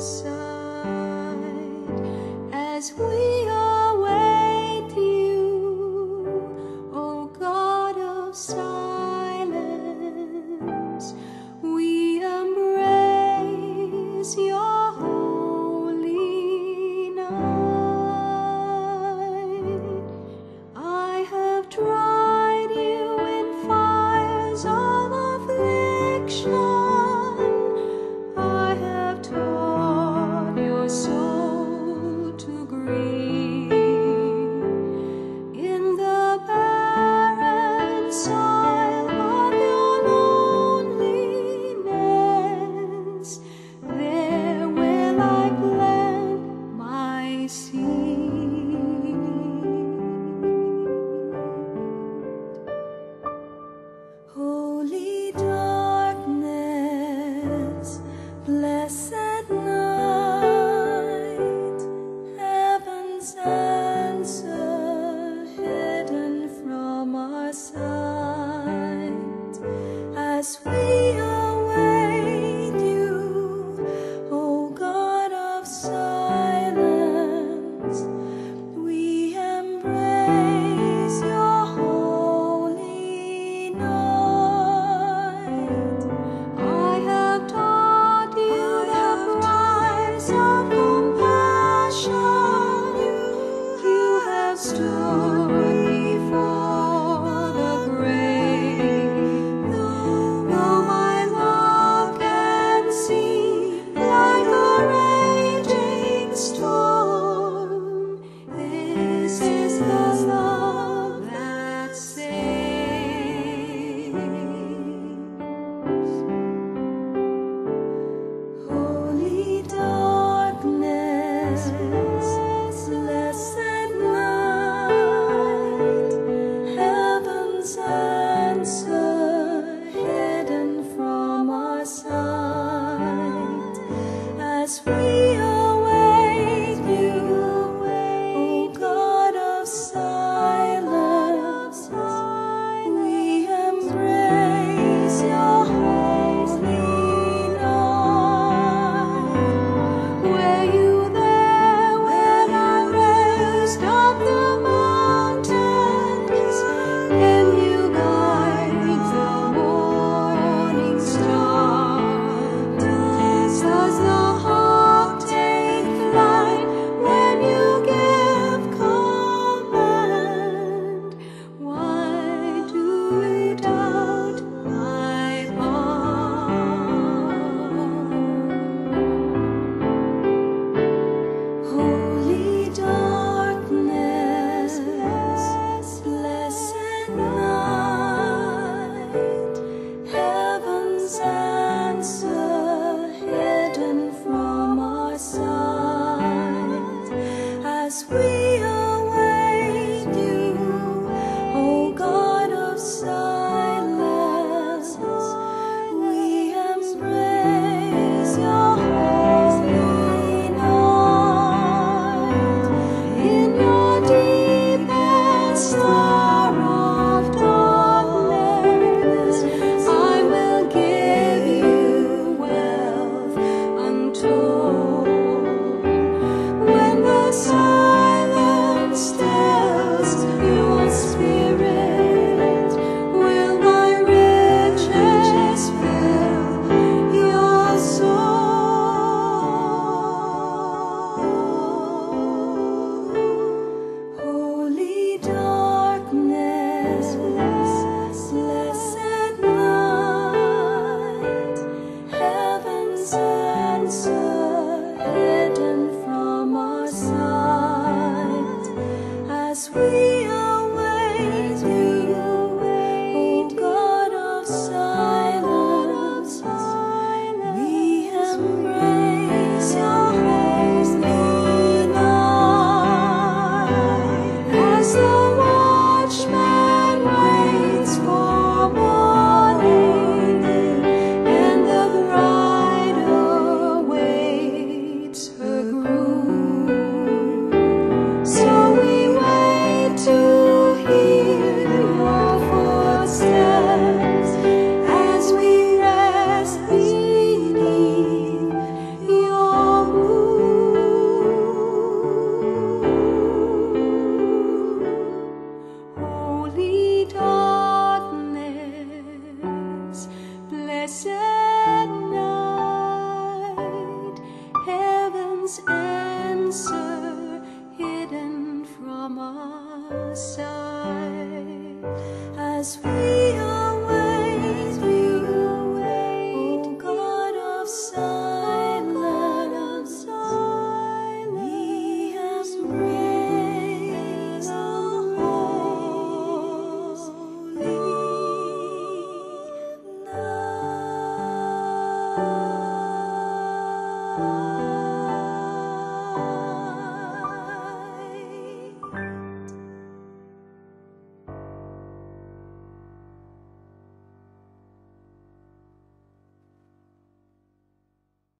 side as we await you, O God of silence. We embrace your holy night. I have tried you in fires of affliction. Holy darkness, blessed night, heaven's answer hidden from our sight, as we await you, O God of silence, we embrace your Hidden from our sight as we